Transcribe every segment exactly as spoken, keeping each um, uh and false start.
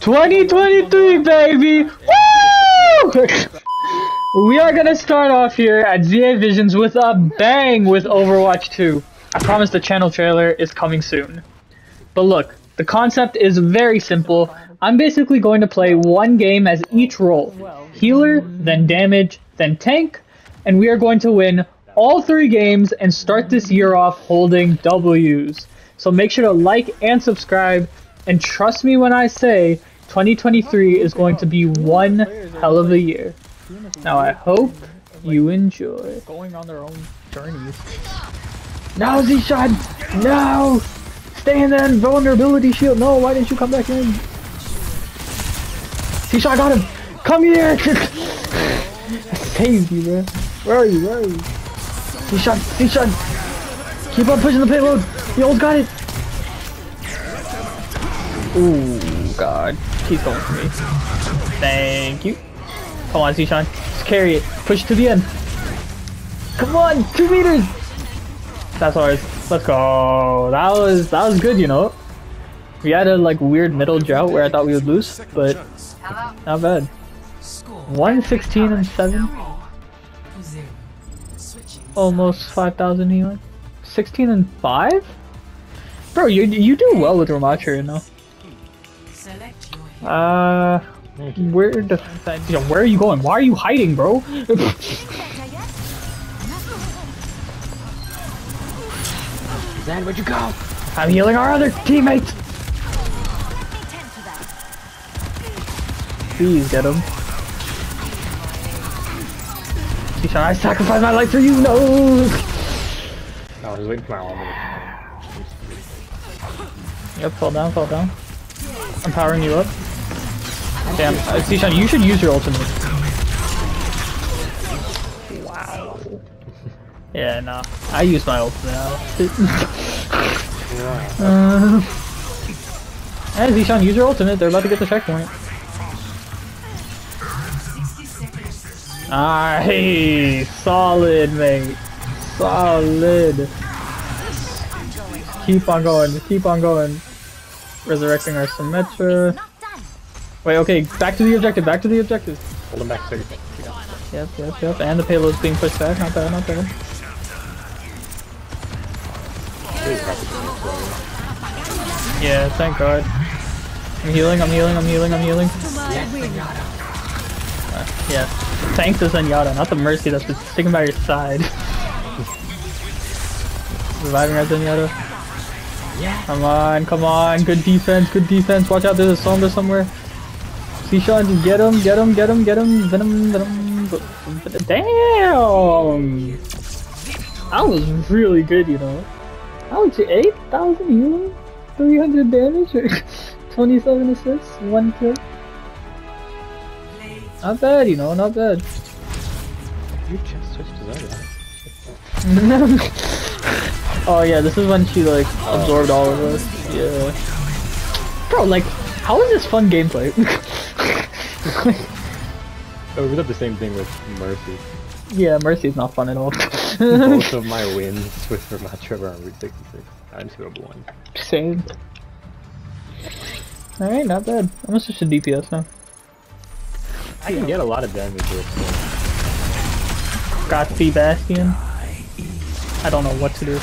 twenty twenty-three, baby! Woo! We are gonna start off here at Z A Visions with a bang with Overwatch two. I promise the channel trailer is coming soon. But look, the concept is very simple. I'm basically going to play one game as each role. Healer, then damage, then tank, and we are going to win all three games and start this year off holding W's. So make sure to like and subscribe, and trust me when I say twenty twenty-three is going to be one hell of a year. Now I hope you enjoy. Going on their own journeys. No, Zeeshan! No! Stay in that vulnerability shield! No, why didn't you come back in? Zeeshan, I got him! Come here! I saved you, man. Where are you? Where are you? Zeeshan! Zeeshan! Keep on pushing the payload! The old got it! Ooh, God. He's going for me. Thank you. Come on, Zeeshan. Just carry it. Push to the end. Come on! Two meters! That's ours. Let's go. That was, that was good, you know? We had a like weird middle drought where I thought we would lose, but not bad. one sixteen and seven. Almost five thousand healing. sixteen and five? Bro, you you do well with Ramattra, you know. Uh, where the where are you going? Why are you hiding, bro? Zen, where'd you go? I'm healing our other teammates. Please get him. Zeeshan, I sacrifice my life for you. No. I was waiting for my one. Yep, fall down, fall down. I'm powering you up. Damn, uh, Zeeshan, you should use your ultimate. Wow. Yeah, nah. I use my ultimate. uh, hey, Zeeshan, use your ultimate. They're about to get the checkpoint. Nice! Solid, mate. Solid. Keep on going. Keep on going. Resurrecting our Symmetra. Wait, okay, back to the objective, back to the objective. Hold him back, thirty. Yep, yep, yep. And the payload's being pushed back. Not bad, not bad. Yeah, thank God. I'm healing, I'm healing, I'm healing, I'm healing. Uh, yeah, thank the Zenyatta, not the Mercy that's been sticking by your side. Reviving our Zenyatta. Yeah. Come on, come on, good defense, good defense. Watch out, there's a Sombra somewhere. Zeeshan, just get him, get him, get him, get him. Venom, venom. Damn! That was really good, you know. How much? eight thousand healing? three hundred damage? twenty-seven assists? one kill? Not bad, you know, not bad. You just switched to that. Oh yeah, this is when she like absorbed all of us. Yeah. Bro, like, how is this fun gameplay? Oh, we did the same thing with Mercy. Yeah, Mercy's not fun at all. Both of my wins with Ramachir were on Route sixty-six. I'm two to one. Same. Alright, not bad. I'm gonna switch to D P S now. I can get a lot of damage with it. Got the Bastion. I don't know what to do.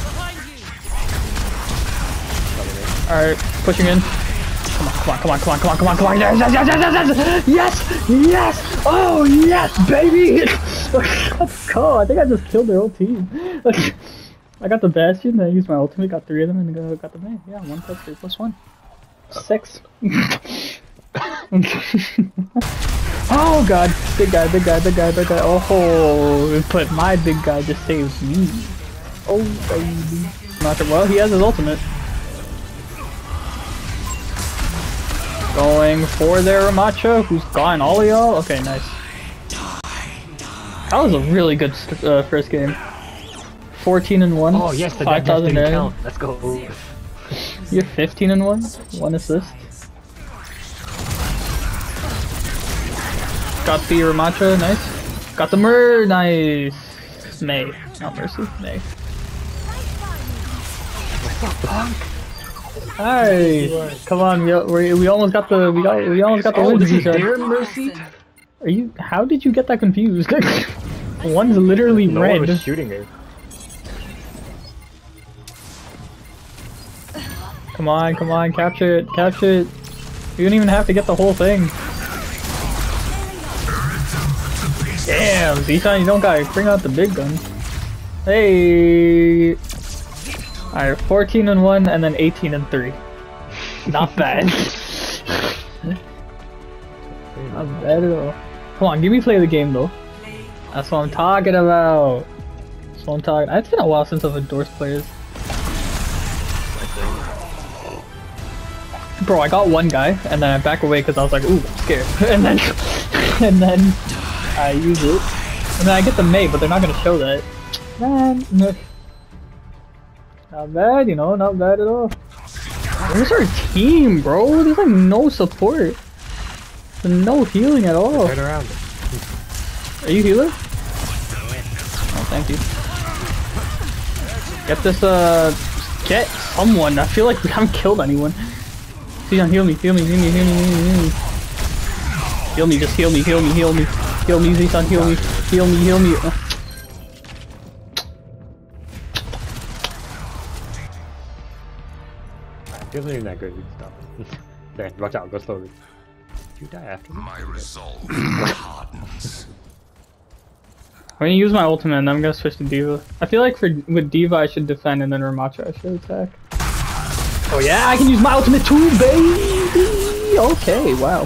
Alright, pushing in. Come on, come on, come on, come on, come on, come on, come on. Yes, yes, yes, yes, yes, yes! Oh, yes, baby! Let's go. I think I just killed their whole team. I got the Bastion, I used my ultimate, got three of them, and I got the Mei. Yeah, one plus three plus one. Six. Oh, God. Big guy, big guy, big guy, big guy. Oh, but my big guy just saves me. Oh, baby. Not sure. Well, he has his ultimate. Going for their Ramacho, who's gone all of y'all. Okay, nice. That was a really good uh, first game. fourteen and one. Oh yes, the five thousand count. Let's go. You're fifteen and one. One assist. Got the Ramacho, nice. Got the Mer, nice. Mei, not Mercy, Mei. What the fuck? Alright, come on, we we almost got the we got we almost got the win. Oh, Mercy? Are you? How did you get that confused? One's literally no red. One was shooting her. Come on, come on, capture it, capture it. You don't even have to get the whole thing. Damn, Zeeshan, you don't gotta bring out the big guns. Hey. Alright, fourteen and one and then eighteen and three. Not bad. Not bad at all. Come on, give me play the game though. That's what I'm talking about. That's what I'm talking about. It's been a while since I've endorsed players. Bro, I got one guy and then I back away because I was like, ooh, I'm scared. and then and then I use it. And then I get the Mei, but they're not gonna show that. Man, no. Not bad, you know, not bad at all. Where's our team, bro? There's like no support. There's no healing at all. Right around it. Are you healer? Oh, thank you. Get this, uh... Get someone. I feel like we haven't killed anyone. Zeeshan, heal me, heal me, heal me, heal me, heal me. Heal me, just heal me, heal me, heal me. Heal me, Zeeshan, heal me. Heal me, heal me. Oh. Here's not even that good, we can stop it. There, watch out, go slowly. Did you die after me? My resolve hardens. I'm gonna use my ultimate and I'm gonna switch to D.Va. I feel like for with D.Va I should defend and then Ramachir I should attack. Oh yeah, I can use my ultimate too, baby! Okay, wow.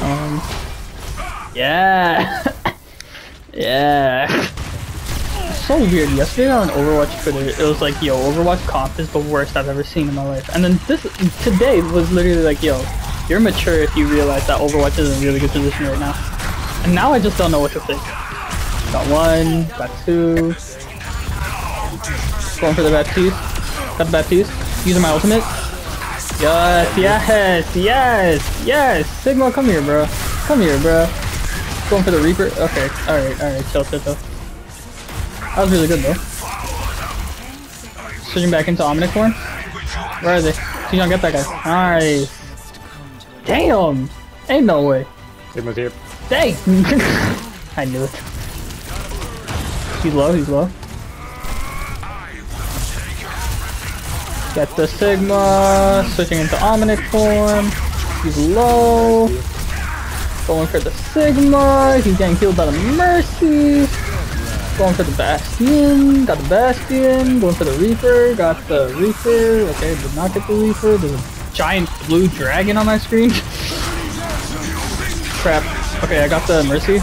Um, yeah! Yeah! So weird. Yesterday on Overwatch Twitter, it was like, yo, Overwatch comp is the worst I've ever seen in my life. And then this today was literally like, yo, you're mature if you realize that Overwatch is in a really good position right now. And now I just don't know what to think. Got one, got two. Going for the Baptiste. Got the Baptiste. Using my ultimate. Yes, yes, yes, yes. Sigma, come here, bro. Come here, bro. Going for the Reaper. Okay, alright, alright, chill, chill, chill. That was really good though. Switching back into Omnic form. Where are they? You don't get that guy. Nice. Damn! Ain't no way. Sigma's here. Dang! I knew it. He's low, he's low. Get the Sigma. Switching into Omnic form. He's low. Going for the Sigma. He's getting healed by the Mercy. Going for the Bastion, got the Bastion, going for the Reaper, got the Reaper, okay, did not get the Reaper, there's a giant blue dragon on my screen. Crap, okay, I got the Mercy,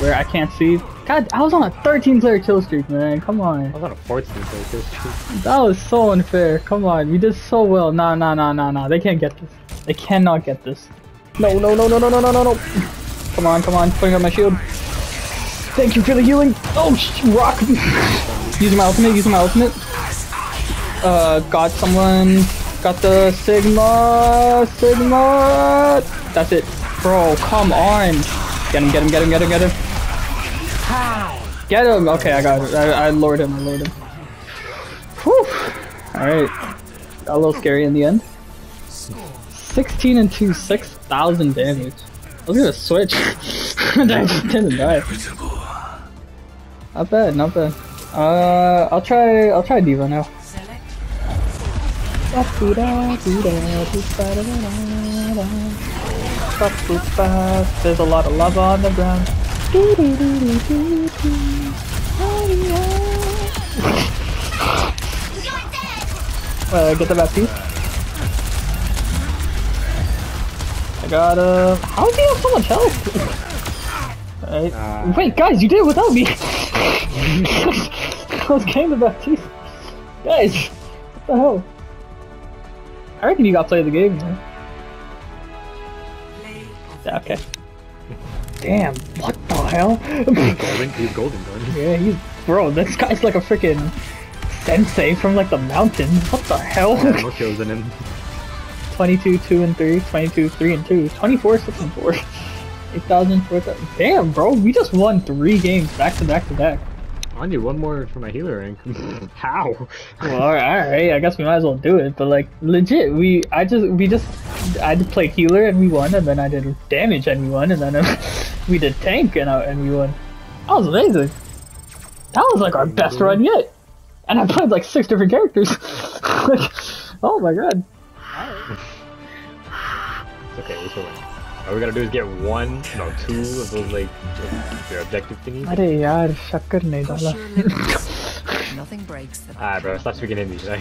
where I can't see. God, I was on a thirteen player kill streak, man, come on. I was on a fourteen player kill streak. That was so unfair, come on, we did so well. Nah, nah, nah, nah, nah, they can't get this. They cannot get this. No, no, no, no, no, no, no, no, no. Come on, come on, putting up my shield. Thank you for the healing! Oh, sh rock! Using my ultimate, using my ultimate. Uh, got someone. Got the Sigma! Sigma! That's it. Bro, come on! Get him, get him, get him, get him, get him! Get him! Okay, I got it. I, I lured him, I lured him. Whew! Alright. Got a little scary in the end. sixteen and two, six thousand damage. I was gonna switch. I just didn't die. Not bad, not bad. Uh, I'll try, I'll try D.Va now. There's a lot of lava on the ground. Uh, get the Baptiste. I got a... How do you have so much health? Alright. Uh, Wait, guys, you did it without me! I was getting the Baptiste. Guys, what the hell? I reckon you got play of the game, man. Yeah, okay. Damn, what the hell? golden, he's golden, golden. Yeah, he's... Bro, this guy's like a freaking sensei from like the mountains. What the hell? Yeah, more kills than him. twenty-two, two, and three, twenty-two, three, and two, twenty-four, six, and four. eight thousand, four thousand. Damn, bro, we just won three games back to back to back. I need one more for my healer rank. How? Well, all right, I guess we might as well do it. But like, legit, we I just we just I played healer and we won, and then I did damage and we won, and then I, we did tank and I, and we won. That was amazing. That was like our best run yet, and I played like six different characters. Like, oh my god. It's okay. It's okay. All we gotta do is get one, no, two of those, like, your objective thingies. Arey yaar, shakkar nahi dala. Nothing breaks the... Ah, bro, stop speaking Hindi. Like.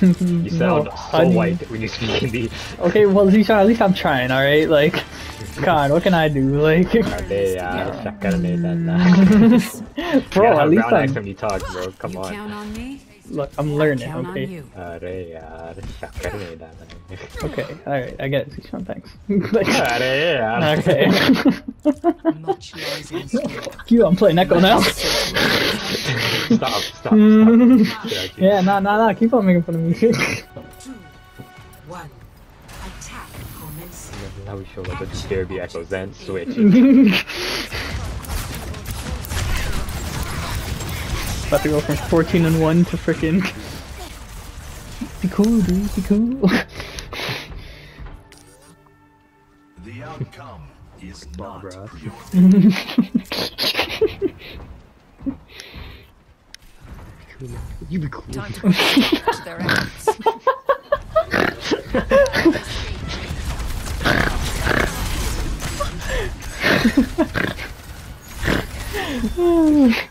You sound no, so honey. White when you speak Hindi. Okay, well, Zeeshan, at least I'm trying, alright? Like, God, what can I do? Like... Arey yaar, shakkar nahi dala. Bro, at least I'm... Time you talk, bro. Come on. Count on me? Look, I'm learning, okay? Okay, alright, I get it, Zeeshan, thanks. Okay. Fuck you, I'm playing Echo now. Stop, stop, stop. Yeah, nah, nah, nah, keep on making fun of me. two, one, attack, comments. Now we show like a derby Echo, then switch. About to go from fourteen and one to frickin'. Be cool, dude, be cool. The outcome is not pre-ordered. You be cool. Time to touch their ass. Oh.